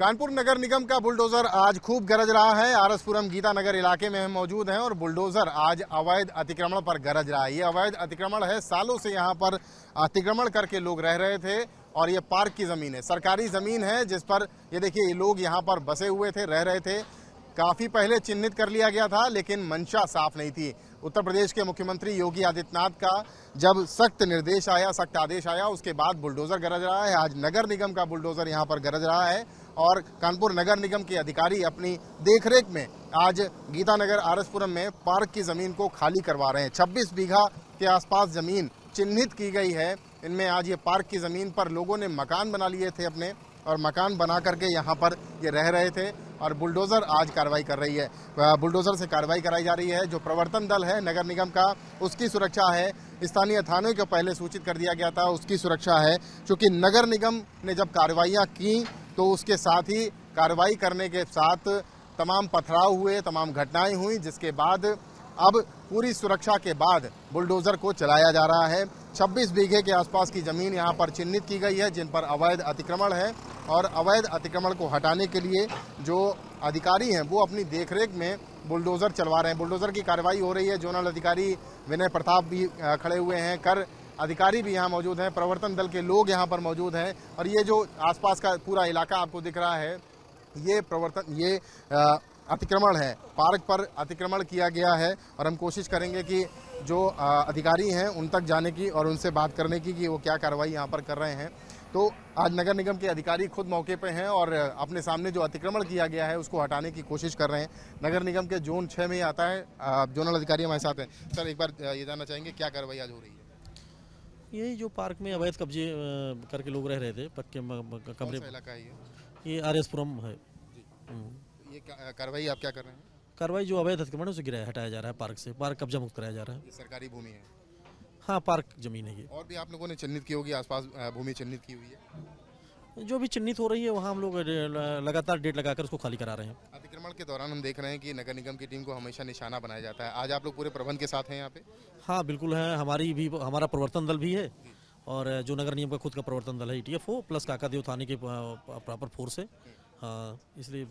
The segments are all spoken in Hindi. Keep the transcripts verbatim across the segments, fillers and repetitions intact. कानपुर नगर निगम का बुलडोजर आज खूब गरज रहा है। आरएसपुरम गीता नगर इलाके में हम मौजूद हैं और बुलडोजर आज अवैध अतिक्रमण पर गरज रहा है। ये अवैध अतिक्रमण है, सालों से यहाँ पर अतिक्रमण करके लोग रह रहे थे और ये पार्क की ज़मीन है, सरकारी ज़मीन है जिस पर ये देखिए ये लोग यहाँ पर बसे हुए थे, रह रहे थे। काफ़ी पहले चिन्हित कर लिया गया था लेकिन मंशा साफ नहीं थी। उत्तर प्रदेश के मुख्यमंत्री योगी आदित्यनाथ का जब सख्त निर्देश आया, सख्त आदेश आया, उसके बाद बुलडोज़र गरज रहा है। आज नगर निगम का बुलडोज़र यहाँ पर गरज रहा है और कानपुर नगर निगम के अधिकारी अपनी देखरेख में आज गीता नगर आरएसपुरम में पार्क की ज़मीन को खाली करवा रहे हैं। छब्बीस बीघा के आसपास ज़मीन चिन्हित की गई है, इनमें आज ये पार्क की ज़मीन पर लोगों ने मकान बना लिए थे अपने और मकान बना करके यहाँ पर ये रह रहे थे और बुलडोज़र आज कार्रवाई कर रही है, बुलडोज़र से कार्रवाई कराई जा रही है। जो प्रवर्तन दल है नगर निगम का, उसकी सुरक्षा है, स्थानीय थाने को पहले सूचित कर दिया गया था, उसकी सुरक्षा है। क्योंकि नगर निगम ने जब कार्रवाइयाँ की तो उसके साथ ही कार्रवाई करने के साथ तमाम पथराव हुए, तमाम घटनाएँ हुई, जिसके बाद अब पूरी सुरक्षा के बाद बुलडोज़र को चलाया जा रहा है। छब्बीस बीघे के आसपास की ज़मीन यहाँ पर चिन्हित की गई है जिन पर अवैध अतिक्रमण है और अवैध अतिक्रमण को हटाने के लिए जो अधिकारी हैं वो अपनी देखरेख में बुलडोज़र चलवा रहे हैं। बुलडोज़र की कार्रवाई हो रही है। जोनल अधिकारी विनय प्रताप भी खड़े हुए हैं, कर अधिकारी भी यहाँ मौजूद हैं, प्रवर्तन दल के लोग यहाँ पर मौजूद हैं और ये जो आसपास का पूरा इलाका आपको दिख रहा है ये प्रवर्तन ये आ, अतिक्रमण है, पार्क पर अतिक्रमण किया गया है और हम कोशिश करेंगे कि जो अधिकारी हैं उन तक जाने की और उनसे बात करने की कि वो क्या कार्रवाई यहाँ पर कर रहे हैं। तो आज नगर निगम के अधिकारी खुद मौके पे हैं और अपने सामने जो अतिक्रमण किया गया है उसको हटाने की कोशिश कर रहे हैं। नगर निगम के जोन छः में आता है जोनल अधिकारी हमारे साथ हैं। सर, एक बार ये जानना चाहेंगे क्या कार्रवाई आज हो रही है? यही जो पार्क में अवैध कब्जे करके लोग रह रहे थे, पक्के कमरे इलाका है ये, आरएसपुरम है। कार्रवाई आप क्या कर रहे हैं? कार्रवाई जो अवैध अतिक्रमण उसे गिराया हटाया जा रहा है पार्क से, पार्क कब्जा मुक्त कराया जा रहा है। ये सरकारी भूमि है? हाँ, पार्क जमीन है ये। और भी आप लोगों ने चिन्हित की होगी, आसपास भूमि चिन्हित की हुई है? जो भी चिन्हित हो रही है वहाँ हम लोग लगातार डेट लगाकर उसको खाली करा रहे हैं। अतिक्रमण के दौरान हम देख रहे हैं कि नगर निगम की टीम को हमेशा निशाना बनाया जाता है, आज आप लोग पूरे प्रबंध के साथ हैं यहाँ पे? हाँ बिल्कुल है, हमारी भी हमारा प्रवर्तन दल भी है और जो नगर निगम का खुद का प्रवर्तन दल है, E T F O plus Kakadeo थाने के प्रॉपर फोर्स है। हाँ, इसलिए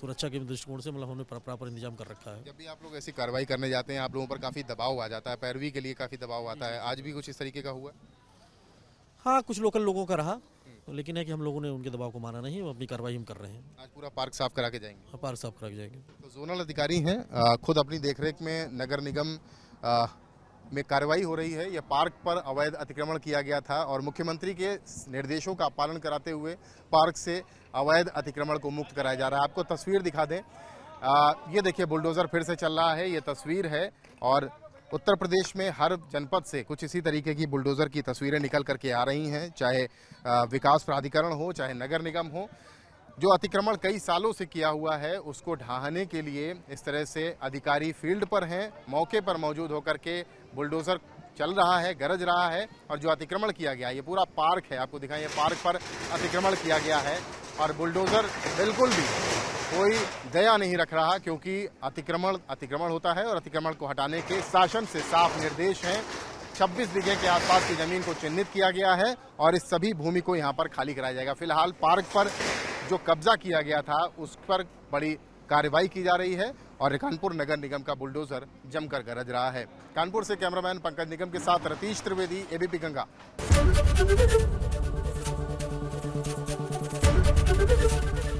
सुरक्षा के दृष्टिकोण से मतलब हमने प्रॉपर इंतजाम कर रखा है। जब भी आप लोग ऐसी कार्रवाई करने जाते हैं आप लोगों पर काफ़ी दबाव आ जाता है, पैरवी के लिए काफ़ी दबाव आता है, आज भी कुछ इस तरीके का हुआ? हाँ, कुछ लोकल लोगों का रहा लेकिन है कि हम लोगों ने उनके दबाव को माना नहीं, वो अपनी कार्रवाई हम कर रहे हैं। आज पूरा पार्क साफ करा के जाएंगे? हाँ, पार्क साफ करा के जाएंगे। तो जोनल अधिकारी हैं, खुद अपनी देखरेख में नगर निगम में कार्रवाई हो रही है। यह पार्क पर अवैध अतिक्रमण किया गया था और मुख्यमंत्री के निर्देशों का पालन कराते हुए पार्क से अवैध अतिक्रमण को मुक्त कराया जा रहा है। आपको तस्वीर दिखा दें, आ, ये देखिए बुलडोज़र फिर से चल रहा है, ये तस्वीर है और उत्तर प्रदेश में हर जनपद से कुछ इसी तरीके की बुलडोज़र की तस्वीरें निकल करके आ रही हैं, चाहे विकास प्राधिकरण हो चाहे नगर निगम हो। जो अतिक्रमण कई सालों से किया हुआ है उसको ढहाने के लिए इस तरह से अधिकारी फील्ड पर हैं, मौके पर मौजूद होकर के बुलडोज़र चल रहा है, गरज रहा है और जो अतिक्रमण किया गया है ये पूरा पार्क है, आपको दिखाएं, ये पार्क पर अतिक्रमण किया गया है और बुलडोज़र बिल्कुल भी कोई दया नहीं रख रहा क्योंकि अतिक्रमण अतिक्रमण होता है और अतिक्रमण को हटाने के शासन से साफ निर्देश हैं। छब्बीस बीघे के आसपास की ज़मीन को चिन्हित किया गया है और इस सभी भूमि को यहाँ पर खाली कराया जाएगा। फिलहाल पार्क पर जो कब्जा किया गया था उस पर बड़ी कार्रवाई की जा रही है और कानपुर नगर निगम का बुलडोज़र जमकर गरज रहा है। कानपुर से कैमरामैन पंकज निगम के साथ Ratish Trivedi, A B P Ganga.